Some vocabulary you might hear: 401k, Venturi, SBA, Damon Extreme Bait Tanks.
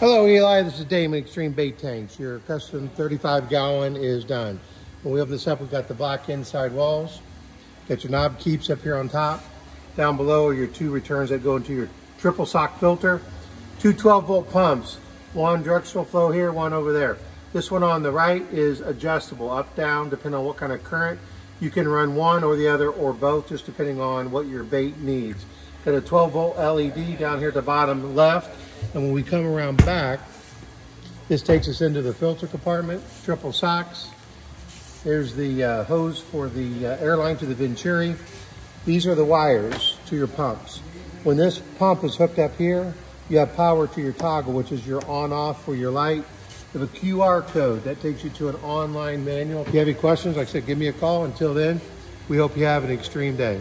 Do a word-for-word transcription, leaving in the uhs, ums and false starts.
Hello Eli, this is Damon Extreme Bait Tanks. Your custom thirty-five gallon is done. When we open this up, we've got the black inside walls. Got your knob keeps up here on top. Down below are your two returns that go into your triple sock filter. Two twelve volt pumps, one directional flow here, one over there. This one on the right is adjustable, up, down, depending on what kind of current. You can run one or the other or both, just depending on what your bait needs. Got a twelve volt L E D down here at the bottom left. And when we come around back, this takes us into the filter compartment, triple socks. There's the uh, hose for the uh, airline to the Venturi. These are the wires to your pumps. When this pump is hooked up here, you have power to your toggle, which is your on-off for your light. You have a Q R code that takes you to an online manual. If you have any questions, like I said, give me a call. Until then, we hope you have an extreme day.